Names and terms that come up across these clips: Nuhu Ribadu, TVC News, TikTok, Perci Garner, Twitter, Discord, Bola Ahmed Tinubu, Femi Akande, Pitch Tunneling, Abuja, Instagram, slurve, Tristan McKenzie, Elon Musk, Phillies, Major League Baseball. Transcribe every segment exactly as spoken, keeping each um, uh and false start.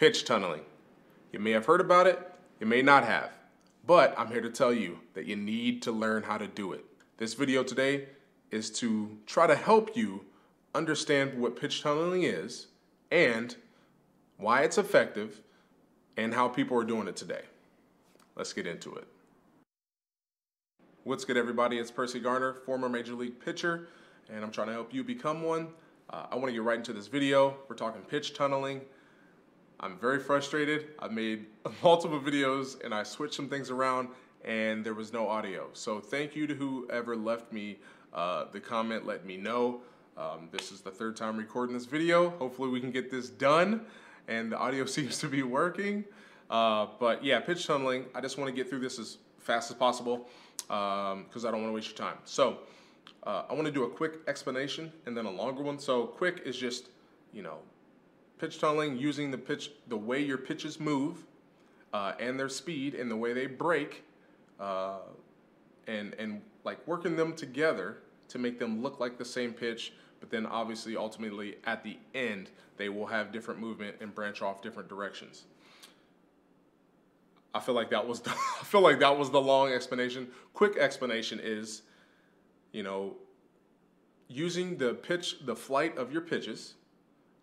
Pitch tunneling. You may have heard about it, you may not have, but I'm here to tell you that you need to learn how to do it. This video today is to try to help you understand what pitch tunneling is and why it's effective and how people are doing it today. Let's get into it. What's good, everybody? It's Perci Garner, former Major League pitcher, and I'm trying to help you become one. Uh, I want to get right into this video. We're talking pitch tunneling. I'm very frustrated. I've made multiple videos and I switched some things around and there was no audio. So thank you to whoever left me uh, the comment, let me know. Um, this is the third time recording this video. Hopefully we can get this done, and the audio seems to be working. Uh, but yeah, pitch tunneling, I just want to get through this as fast as possible because um, I don't want to waste your time. So uh, I want to do a quick explanation and then a longer one. So quick is just, you know, pitch tunneling, using the pitch, the way your pitches move uh, and their speed and the way they break uh, and, and like working them together to make them look like the same pitch, but then obviously ultimately at the end they will have different movement and branch off different directions. I feel like that was the, I feel like that was the long explanation. Quick explanation is, you know, using the pitch, the flight of your pitches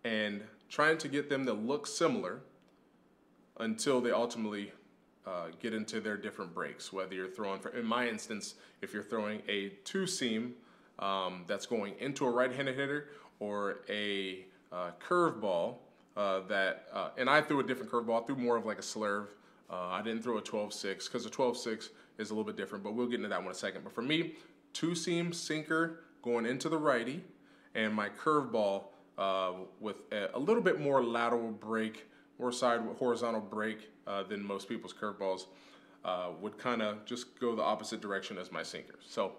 and trying to get them to look similar until they ultimately uh, get into their different breaks. Whether you're throwing, for, in my instance, if you're throwing a two seam um, that's going into a right-handed hitter, or a uh, curveball uh, that, uh, and I threw a different curveball, I threw more of like a slurve. Uh, I didn't throw a twelve six because a twelve six is a little bit different, but we'll get into that one in a second. But for me, two seam sinker going into the righty, and my curveball Uh, with a, a little bit more lateral break, more side horizontal break uh, than most people's curveballs, uh, would kind of just go the opposite direction as my sinker. So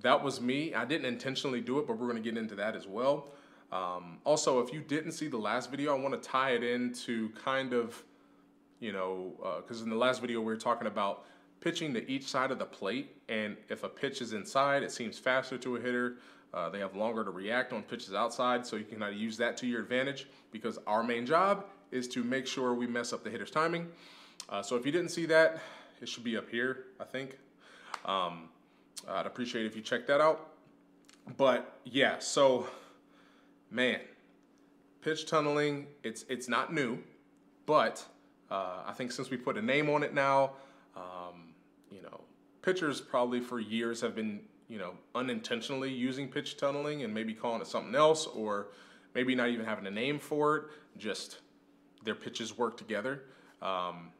that was me. I didn't intentionally do it, but we're going to get into that as well. Um, also, if you didn't see the last video, I want to tie it into kind of, you know, because uh, in the last video we were talking about pitching to each side of the plate, and if a pitch is inside, it seems faster to a hitter. Uh, they have longer to react on pitches outside, so you can kind of use that to your advantage, because our main job is to make sure we mess up the hitter's timing. Uh, so if you didn't see that, it should be up here, I think. Um, I'd appreciate it if you check that out. But yeah, so man, pitch tunneling, it's, it's not new, but uh, I think since we put a name on it now, um, you know, pitchers probably for years have been, you know, unintentionally using pitch tunneling and maybe calling it something else, or maybe not even having a name for it, just their pitches work together. Um,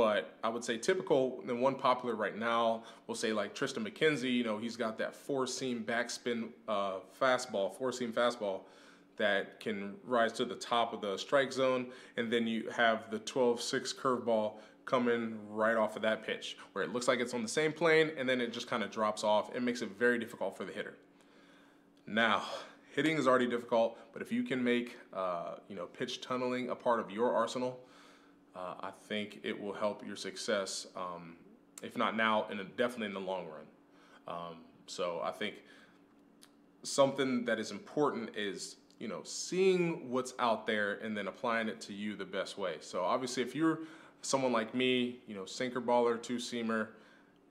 but I would say typical, and one popular right now, we'll say like Tristan McKenzie, you know, he's got that four-seam backspin uh, fastball, four-seam fastball that can rise to the top of the strike zone, and then you have the twelve six curveball coming right off of that pitch, where it looks like it's on the same plane and then it just kind of drops off. It makes it very difficult for the hitter. Now, hitting is already difficult, but if you can make uh, you know, pitch tunneling a part of your arsenal, uh, I think it will help your success, um, if not now, and definitely in the long run. Um, so I think something that is important is, you know, seeing what's out there and then applying it to you the best way. So obviously, if you're someone like me, you know, sinker baller, two-seamer,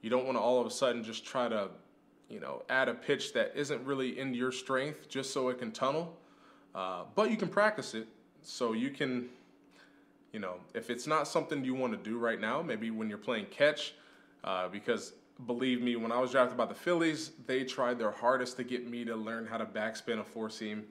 you don't want to all of a sudden just try to, you know, add a pitch that isn't really in your strength just so it can tunnel. Uh, but you can practice it, so you can, you know, if it's not something you want to do right now, maybe when you're playing catch, uh, because believe me, when I was drafted by the Phillies, they tried their hardest to get me to learn how to backspin a four-seam,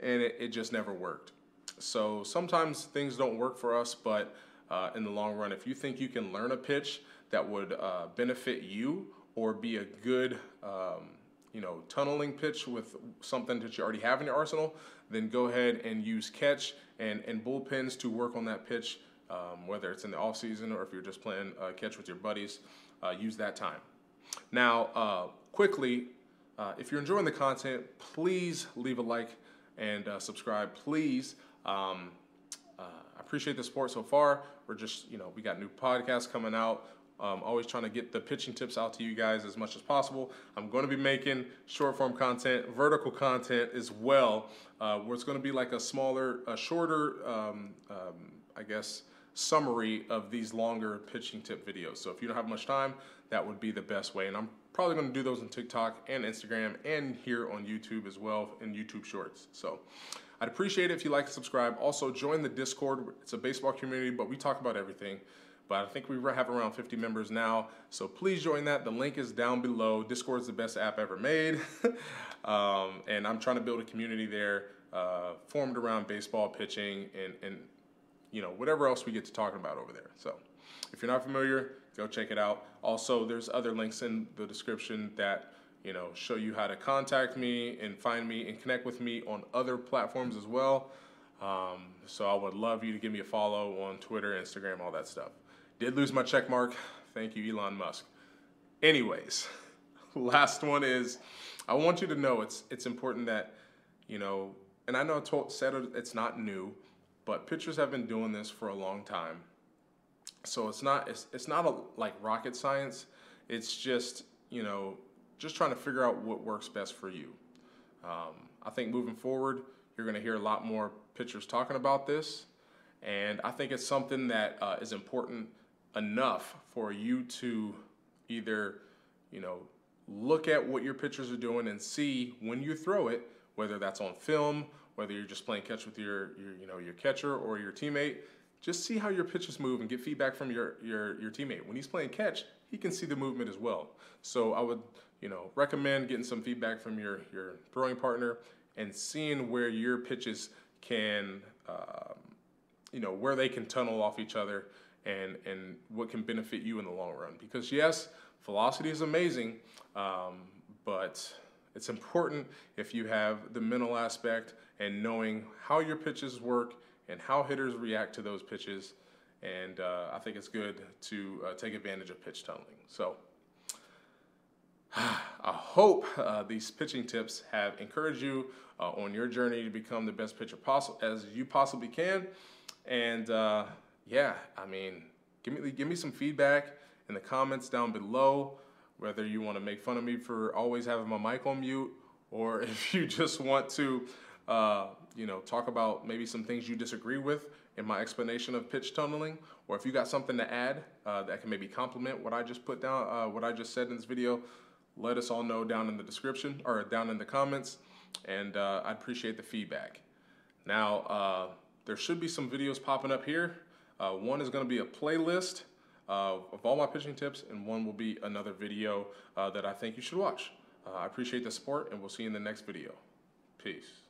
and it, it just never worked. So sometimes things don't work for us, but Uh, in the long run, if you think you can learn a pitch that would uh, benefit you or be a good, um, you know, tunneling pitch with something that you already have in your arsenal, then go ahead and use catch and, and bullpens to work on that pitch, um, whether it's in the off season or if you're just playing uh, catch with your buddies, uh, use that time. Now, uh, quickly, uh, if you're enjoying the content, please leave a like and uh, subscribe, please. Um, Uh, I appreciate the support so far. We're just, you know, we got new podcasts coming out. Um, always trying to get the pitching tips out to you guys as much as possible. I'm going to be making short form content, vertical content as well, uh, where it's going to be like a smaller, a shorter um, um, I guess, summary of these longer pitching tip videos. So if you don't have much time, that would be the best way. And I'm probably going to do those on TikTok and Instagram and here on YouTube as well, in YouTube Shorts. So I'd appreciate it if you like and subscribe. Also, join the Discord. It's a baseball community, but we talk about everything. But I think we have around fifty members now, so please join that. The link is down below. Discord is the best app ever made, um, and I'm trying to build a community there uh, formed around baseball, pitching, and, and you know, whatever else we get to talking about over there. So if you're not familiar, go check it out. Also, there's other links in the description that, you know, show you how to contact me and find me and connect with me on other platforms as well. Um, so I would love you to give me a follow on Twitter, Instagram, all that stuff. Did lose my check mark. Thank you, Elon Musk. Anyways, last one is, I want you to know it's it's important that, you know, and I know I told, said it's not new, but pitchers have been doing this for a long time. So it's not it's, it's not a, like rocket science. It's just, you know, just trying to figure out what works best for you. Um, I think moving forward, you're going to hear a lot more pitchers talking about this. And I think it's something that uh, is important enough for you to either, you know, look at what your pitchers are doing and see when you throw it, whether that's on film, whether you're just playing catch with your, your you know, your catcher or your teammate. Just see how your pitchers move and get feedback from your, your, your teammate. When he's playing catch, he can see the movement as well. So I would, you know, recommend getting some feedback from your, your throwing partner and seeing where your pitches can, uh, you know, where they can tunnel off each other and, and what can benefit you in the long run. Because yes, velocity is amazing, um, but it's important if you have the mental aspect and knowing how your pitches work and how hitters react to those pitches. And uh, I think it's good to uh, take advantage of pitch tunneling. So I hope uh, these pitching tips have encouraged you uh, on your journey to become the best pitcher possible as you possibly can. And uh, yeah, I mean, give me give me some feedback in the comments down below, whether you want to make fun of me for always having my mic on mute, or if you just want to, uh, you know, talk about maybe some things you disagree with in my explanation of pitch tunneling, or if you got something to add uh, that can maybe complement what I just put down, uh, what I just said in this video. Let us all know down in the description or down in the comments, and uh, I appreciate the feedback. Now. Uh, There should be some videos popping up here. Uh, one is going to be a playlist uh, of all my pitching tips, and one will be another video uh, that I think you should watch. Uh, I appreciate the support, and we'll see you in the next video. Peace.